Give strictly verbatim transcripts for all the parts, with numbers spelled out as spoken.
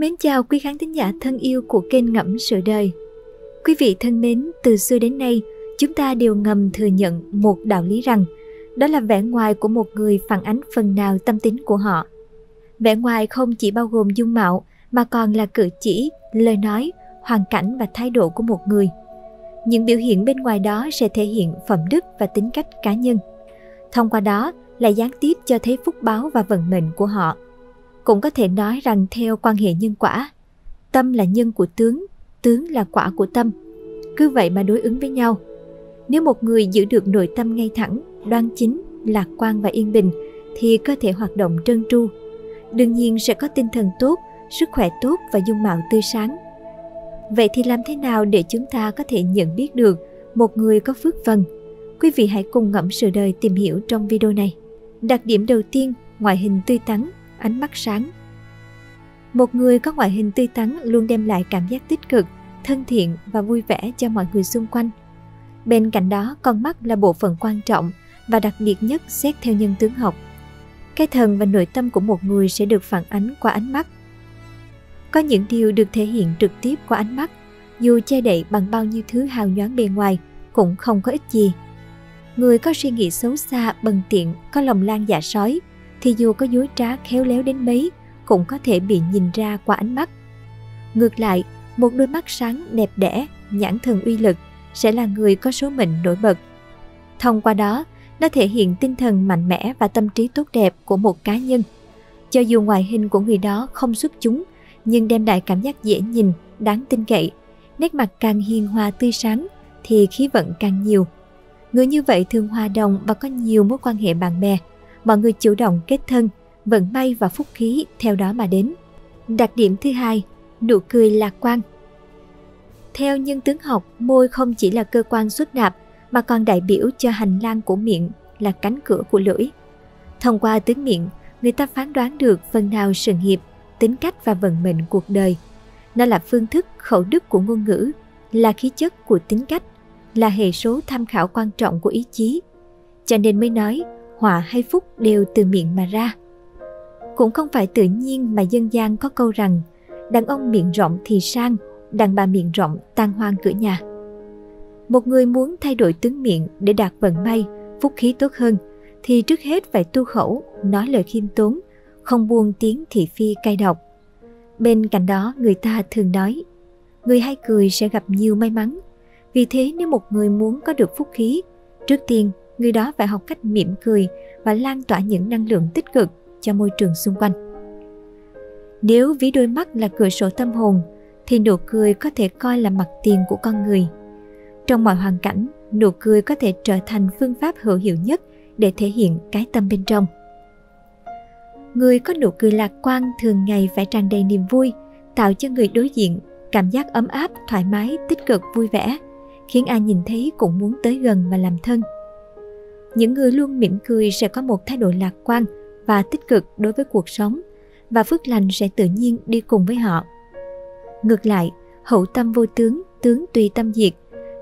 Xin mến chào quý khán thính giả thân yêu của kênh Ngẫm Sự Đời. Quý vị thân mến, từ xưa đến nay, chúng ta đều ngầm thừa nhận một đạo lý rằng đó là vẻ ngoài của một người phản ánh phần nào tâm tính của họ. Vẻ ngoài không chỉ bao gồm dung mạo mà còn là cử chỉ, lời nói, hoàn cảnh và thái độ của một người. Những biểu hiện bên ngoài đó sẽ thể hiện phẩm đức và tính cách cá nhân. Thông qua đó là gián tiếp cho thấy phúc báo và vận mệnh của họ. Cũng có thể nói rằng theo quan hệ nhân quả, tâm là nhân của tướng, tướng là quả của tâm. Cứ vậy mà đối ứng với nhau. Nếu một người giữ được nội tâm ngay thẳng, đoan chính, lạc quan và yên bình, thì cơ thể hoạt động trơn tru. Đương nhiên sẽ có tinh thần tốt, sức khỏe tốt và dung mạo tươi sáng. Vậy thì làm thế nào để chúng ta có thể nhận biết được một người có phước phần? Quý vị hãy cùng Ngẫm Sự Đời tìm hiểu trong video này. Đặc điểm đầu tiên, ngoại hình tươi tắn, ánh mắt sáng. Một người có ngoại hình tươi tắn luôn đem lại cảm giác tích cực, thân thiện và vui vẻ cho mọi người xung quanh. Bên cạnh đó, con mắt là bộ phận quan trọng và đặc biệt nhất xét theo nhân tướng học. Cái thần và nội tâm của một người sẽ được phản ánh qua ánh mắt. Có những điều được thể hiện trực tiếp qua ánh mắt, dù che đậy bằng bao nhiêu thứ hào nhoáng bề ngoài, cũng không có ích gì. Người có suy nghĩ xấu xa, bần tiện, có lòng lang dạ sói, thì dù có dối trá khéo léo đến mấy, cũng có thể bị nhìn ra qua ánh mắt. Ngược lại, một đôi mắt sáng, đẹp đẽ, nhãn thần uy lực sẽ là người có số mệnh nổi bật. Thông qua đó, nó thể hiện tinh thần mạnh mẽ và tâm trí tốt đẹp của một cá nhân. Cho dù ngoại hình của người đó không xuất chúng, nhưng đem lại cảm giác dễ nhìn, đáng tin cậy. Nét mặt càng hiền hòa tươi sáng, thì khí vận càng nhiều. Người như vậy thường hòa đồng và có nhiều mối quan hệ bạn bè. Mọi người chủ động kết thân, vận may và phúc khí theo đó mà đến. Đặc điểm thứ hai, nụ cười lạc quan. Theo nhân tướng học, môi không chỉ là cơ quan xuất nạp mà còn đại biểu cho hành lang của miệng, là cánh cửa của lưỡi. Thông qua tướng miệng, người ta phán đoán được phần nào sự nghiệp, tính cách và vận mệnh cuộc đời. Nó là phương thức khẩu đức của ngôn ngữ, là khí chất của tính cách, là hệ số tham khảo quan trọng của ý chí. Cho nên mới nói, họa hay phúc đều từ miệng mà ra. Cũng không phải tự nhiên mà dân gian có câu rằng đàn ông miệng rộng thì sang, đàn bà miệng rộng tan hoang cửa nhà. Một người muốn thay đổi tướng miệng để đạt vận may, phúc khí tốt hơn, thì trước hết phải tu khẩu, nói lời khiêm tốn, không buông tiếng thị phi cay độc. Bên cạnh đó, người ta thường nói, người hay cười sẽ gặp nhiều may mắn. Vì thế nếu một người muốn có được phúc khí, trước tiên người đó phải học cách mỉm cười và lan tỏa những năng lượng tích cực cho môi trường xung quanh. Nếu ví đôi mắt là cửa sổ tâm hồn, thì nụ cười có thể coi là mặt tiền của con người. Trong mọi hoàn cảnh, nụ cười có thể trở thành phương pháp hữu hiệu nhất để thể hiện cái tâm bên trong. Người có nụ cười lạc quan thường ngày phải tràn đầy niềm vui, tạo cho người đối diện cảm giác ấm áp, thoải mái, tích cực, vui vẻ, khiến ai nhìn thấy cũng muốn tới gần và làm thân. Những người luôn mỉm cười sẽ có một thái độ lạc quan và tích cực đối với cuộc sống, và phước lành sẽ tự nhiên đi cùng với họ. Ngược lại, hậu tâm vô tướng, tướng tùy tâm diệt.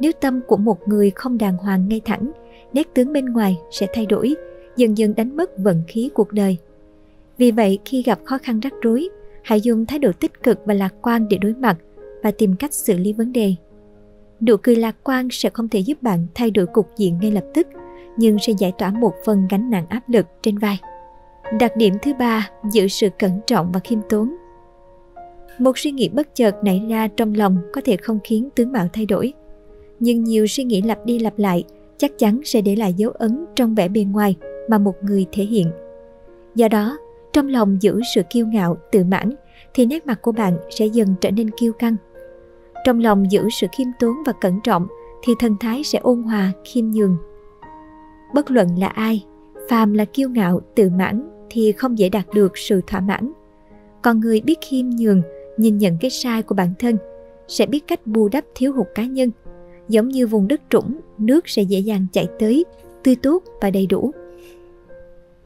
Nếu tâm của một người không đàng hoàng ngay thẳng, nét tướng bên ngoài sẽ thay đổi, dần dần đánh mất vận khí cuộc đời. Vì vậy, khi gặp khó khăn rắc rối, hãy dùng thái độ tích cực và lạc quan để đối mặt và tìm cách xử lý vấn đề. Nụ cười lạc quan sẽ không thể giúp bạn thay đổi cục diện ngay lập tức, nhưng sẽ giải tỏa một phần gánh nặng áp lực trên vai. Đặc điểm thứ ba, giữ sự cẩn trọng và khiêm tốn. Một suy nghĩ bất chợt nảy ra trong lòng có thể không khiến tướng mạo thay đổi. Nhưng nhiều suy nghĩ lặp đi lặp lại chắc chắn sẽ để lại dấu ấn trong vẻ bề ngoài mà một người thể hiện. Do đó, trong lòng giữ sự kiêu ngạo, tự mãn thì nét mặt của bạn sẽ dần trở nên kiêu căng. Trong lòng giữ sự khiêm tốn và cẩn trọng thì thần thái sẽ ôn hòa, khiêm nhường. Bất luận là ai, phàm là kiêu ngạo, tự mãn thì không dễ đạt được sự thỏa mãn. Còn người biết khiêm nhường, nhìn nhận cái sai của bản thân, sẽ biết cách bù đắp thiếu hụt cá nhân. Giống như vùng đất trũng, nước sẽ dễ dàng chảy tới, tươi tốt và đầy đủ.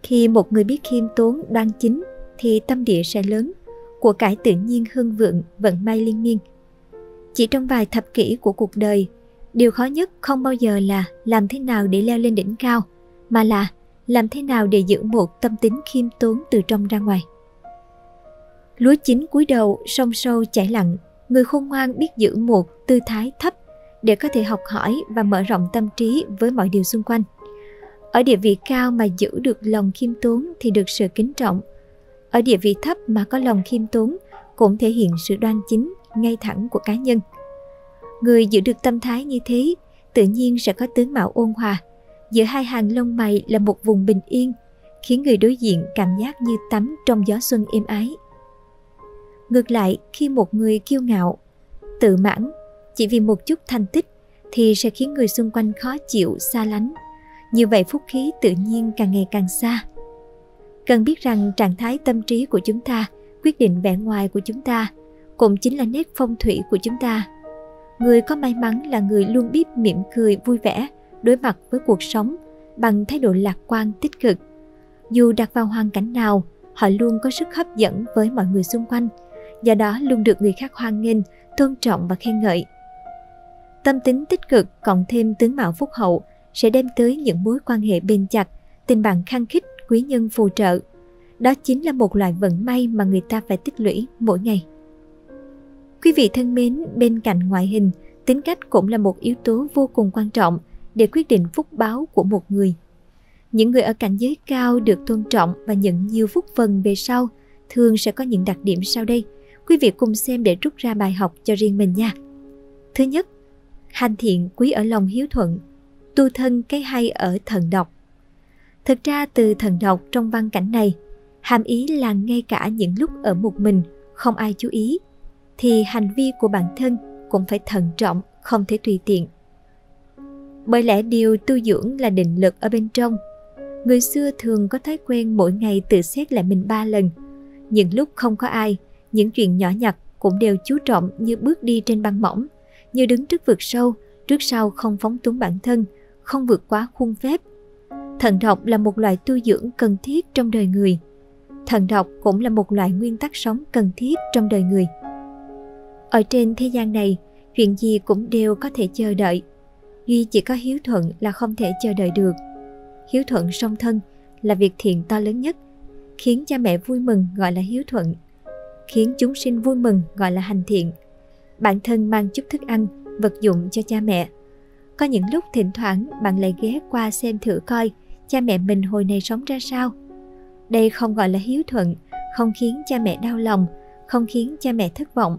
Khi một người biết khiêm tốn, đoan chính thì tâm địa sẽ lớn, của cải tự nhiên hưng vượng, vận may liên miên. Chỉ trong vài thập kỷ của cuộc đời, điều khó nhất không bao giờ là làm thế nào để leo lên đỉnh cao, mà là làm thế nào để giữ một tâm tính khiêm tốn từ trong ra ngoài. lúa chín cúi đầu, sông sâu chảy lặng. Người khôn ngoan biết giữ một tư thái thấp để có thể học hỏi và mở rộng tâm trí với mọi điều xung quanh. Ở địa vị cao mà giữ được lòng khiêm tốn thì được sự kính trọng. Ở địa vị thấp mà có lòng khiêm tốn cũng thể hiện sự đoan chính, ngay thẳng của cá nhân. Người giữ được tâm thái như thế tự nhiên sẽ có tướng mạo ôn hòa. Giữa hai hàng lông mày là một vùng bình yên, khiến người đối diện cảm giác như tắm trong gió xuân êm ái. Ngược lại, khi một người kiêu ngạo, tự mãn chỉ vì một chút thành tích thì sẽ khiến người xung quanh khó chịu, xa lánh. Như vậy phúc khí tự nhiên càng ngày càng xa. Cần biết rằng trạng thái tâm trí của chúng ta quyết định vẻ ngoài của chúng ta, cũng chính là nét phong thủy của chúng ta. Người có may mắn là người luôn biết mỉm cười vui vẻ, đối mặt với cuộc sống bằng thái độ lạc quan tích cực. Dù đặt vào hoàn cảnh nào, họ luôn có sức hấp dẫn với mọi người xung quanh, do đó luôn được người khác hoan nghênh, tôn trọng và khen ngợi. Tâm tính tích cực cộng thêm tướng mạo phúc hậu sẽ đem tới những mối quan hệ bền chặt, tình bạn khăng khít, quý nhân phù trợ. Đó chính là một loại vận may mà người ta phải tích lũy mỗi ngày. Quý vị thân mến, bên cạnh ngoại hình, tính cách cũng là một yếu tố vô cùng quan trọng để quyết định phúc báo của một người. Những người ở cảnh giới cao được tôn trọng và nhận nhiều phúc phần về sau thường sẽ có những đặc điểm sau đây. Quý vị cùng xem để rút ra bài học cho riêng mình nha. Thứ nhất, hành thiện quý ở lòng hiếu thuận, tu thân cái hay ở thần độc. Thực ra từ thần độc trong văn cảnh này, hàm ý là ngay cả những lúc ở một mình, không ai chú ý, thì hành vi của bản thân cũng phải thận trọng, không thể tùy tiện. Bởi lẽ điều tu dưỡng là định lực ở bên trong. Người xưa thường có thói quen mỗi ngày tự xét lại mình ba lần. Những lúc không có ai, những chuyện nhỏ nhặt cũng đều chú trọng như bước đi trên băng mỏng, như đứng trước vực sâu, trước sau không phóng túng bản thân, không vượt quá khuôn phép. Thận độc là một loại tu dưỡng cần thiết trong đời người. Thận độc cũng là một loại nguyên tắc sống cần thiết trong đời người. Ở trên thế gian này, chuyện gì cũng đều có thể chờ đợi, duy chỉ có hiếu thuận là không thể chờ đợi được. Hiếu thuận song thân là việc thiện to lớn nhất. Khiến cha mẹ vui mừng gọi là hiếu thuận, khiến chúng sinh vui mừng gọi là hành thiện. Bản thân mang chút thức ăn, vật dụng cho cha mẹ. Có những lúc thỉnh thoảng bạn lại ghé qua xem thử coi cha mẹ mình hồi này sống ra sao. Đây không gọi là hiếu thuận, không khiến cha mẹ đau lòng, không khiến cha mẹ thất vọng,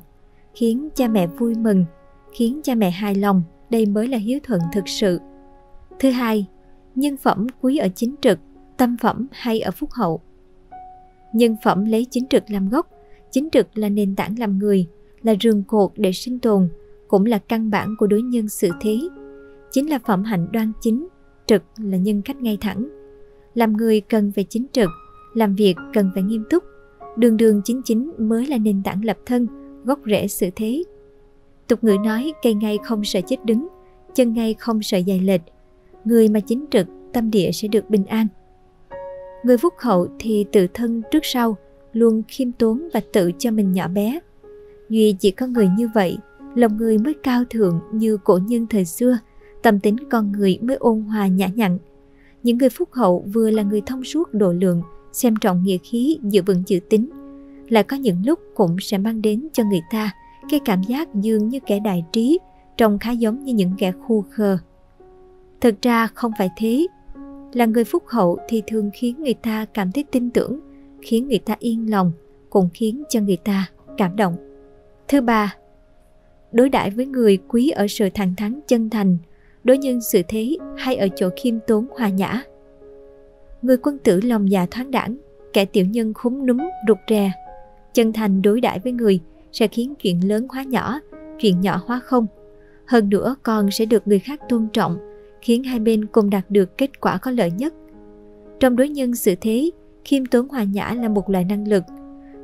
khiến cha mẹ vui mừng, khiến cha mẹ hài lòng. Đây mới là hiếu thuận thực sự. Thứ hai, nhân phẩm quý ở chính trực, tâm phẩm hay ở phúc hậu. Nhân phẩm lấy chính trực làm gốc. Chính trực là nền tảng làm người, là rường cột để sinh tồn, cũng là căn bản của đối nhân xử thế. Chính là phẩm hạnh đoan chính. Trực là nhân cách ngay thẳng. Làm người cần phải chính trực, làm việc cần phải nghiêm túc. Đường đường chính chính mới là nền tảng lập thân, gốc rễ sự thế. Tục ngữ nói cây ngay không sợ chết đứng, chân ngay không sợ giày lệch. Người mà chính trực, tâm địa sẽ được bình an. Người phúc hậu thì tự thân trước sau luôn khiêm tốn và tự cho mình nhỏ bé. Duy chỉ có người như vậy, lòng người mới cao thượng như cổ nhân thời xưa, tâm tính con người mới ôn hòa nhã nhặn. Những người phúc hậu vừa là người thông suốt độ lượng, xem trọng nghĩa khí, giữ vững chữ tín, lại có những lúc cũng sẽ mang đến cho người ta cái cảm giác dường như kẻ đại trí, trông khá giống như những kẻ khù khờ. Thực ra không phải thế. Là người phúc hậu thì thường khiến người ta cảm thấy tin tưởng, khiến người ta yên lòng, cũng khiến cho người ta cảm động. Thứ ba, đối đãi với người quý ở sự thẳng thắn chân thành, đối nhân xử thế hay ở chỗ khiêm tốn hòa nhã. Người quân tử lòng dạ thoáng đãng, kẻ tiểu nhân khúm núm rụt rè. Chân thành đối đãi với người sẽ khiến chuyện lớn hóa nhỏ, chuyện nhỏ hóa không. Hơn nữa còn sẽ được người khác tôn trọng, khiến hai bên cùng đạt được kết quả có lợi nhất. Trong đối nhân xử thế, khiêm tốn hòa nhã là một loại năng lực.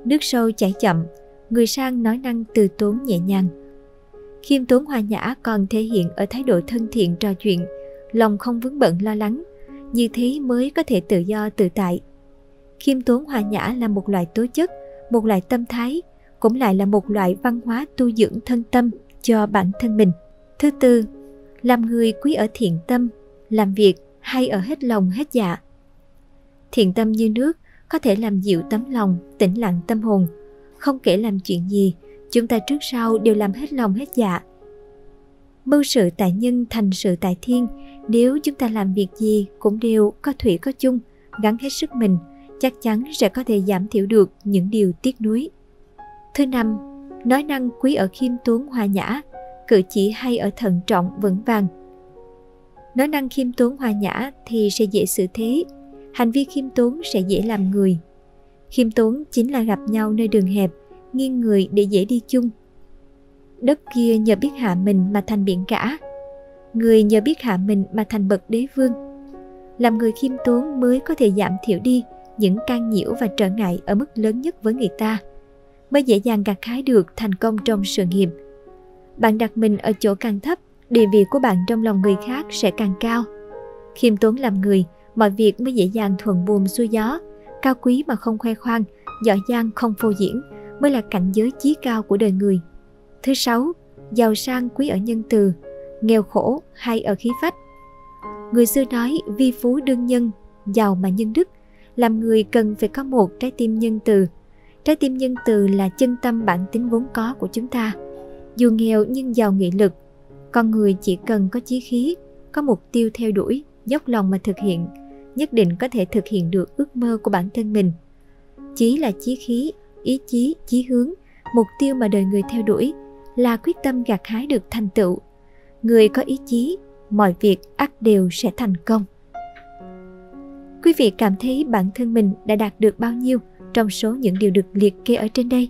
Nước sâu chảy chậm, người sang nói năng từ tốn nhẹ nhàng. Khiêm tốn hòa nhã còn thể hiện ở thái độ thân thiện trò chuyện, lòng không vướng bận lo lắng, như thế mới có thể tự do tự tại. Khiêm tốn hòa nhã là một loại tố chất, một loại tâm thái, cũng lại là một loại văn hóa tu dưỡng thân tâm cho bản thân mình. Thứ tư, làm người quý ở thiện tâm, làm việc hay ở hết lòng hết dạ. Thiện tâm như nước, có thể làm dịu tấm lòng, tĩnh lặng tâm hồn. Không kể làm chuyện gì, chúng ta trước sau đều làm hết lòng hết dạ. Mưu sự tại nhân, thành sự tại thiên. Nếu chúng ta làm việc gì cũng đều có thủy có chung, gắn hết sức mình, chắc chắn sẽ có thể giảm thiểu được những điều tiếc nuối. Thứ năm, nói năng quý ở khiêm tốn hòa nhã, cử chỉ hay ở thận trọng vững vàng. Nói năng khiêm tốn hòa nhã thì sẽ dễ xử thế, hành vi khiêm tốn sẽ dễ làm người. Khiêm tốn chính là gặp nhau nơi đường hẹp, nghiêng người để dễ đi chung. Đất kia nhờ biết hạ mình mà thành biển cả, người nhờ biết hạ mình mà thành bậc đế vương. Làm người khiêm tốn mới có thể giảm thiểu đi những can nhiễu và trở ngại ở mức lớn nhất với người ta, mới dễ dàng gặt hái được thành công trong sự nghiệp. Bạn đặt mình ở chỗ càng thấp, địa vị của bạn trong lòng người khác sẽ càng cao. Khiêm tốn làm người, mọi việc mới dễ dàng thuận buồm xuôi gió. Cao quý mà không khoe khoang, giỏi giang không phô diễn, mới là cảnh giới chí cao của đời người. Thứ sáu, giàu sang quý ở nhân từ, nghèo khổ hay ở khí phách. Người xưa nói vi phú đương nhân, giàu mà nhân đức. Làm người cần phải có một trái tim nhân từ. Trái tim nhân từ là chân tâm bản tính vốn có của chúng ta. Dù nghèo nhưng giàu nghị lực. Con người chỉ cần có chí khí, có mục tiêu theo đuổi, dốc lòng mà thực hiện, nhất định có thể thực hiện được ước mơ của bản thân mình. Chí là chí khí, ý chí, chí hướng, mục tiêu mà đời người theo đuổi, là quyết tâm gặt hái được thành tựu. Người có ý chí, mọi việc ắt đều sẽ thành công. Quý vị cảm thấy bản thân mình đã đạt được bao nhiêu trong số những điều được liệt kê ở trên đây?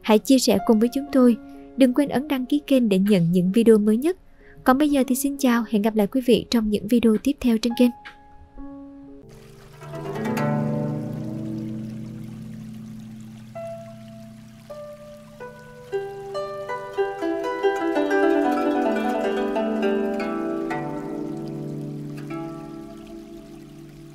Hãy chia sẻ cùng với chúng tôi. Đừng quên ấn đăng ký kênh để nhận những video mới nhất. Còn bây giờ thì xin chào, hẹn gặp lại quý vị trong những video tiếp theo trên kênh.